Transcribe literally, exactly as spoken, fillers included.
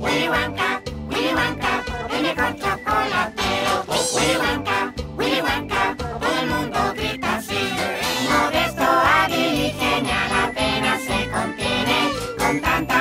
Willy Wonka, Willy Wonka, viene con chocolatero. Willy Wonka, Willy Wonka, todo el mundo grita así. Modesto, hábil y genial, apenas se contiene con tanta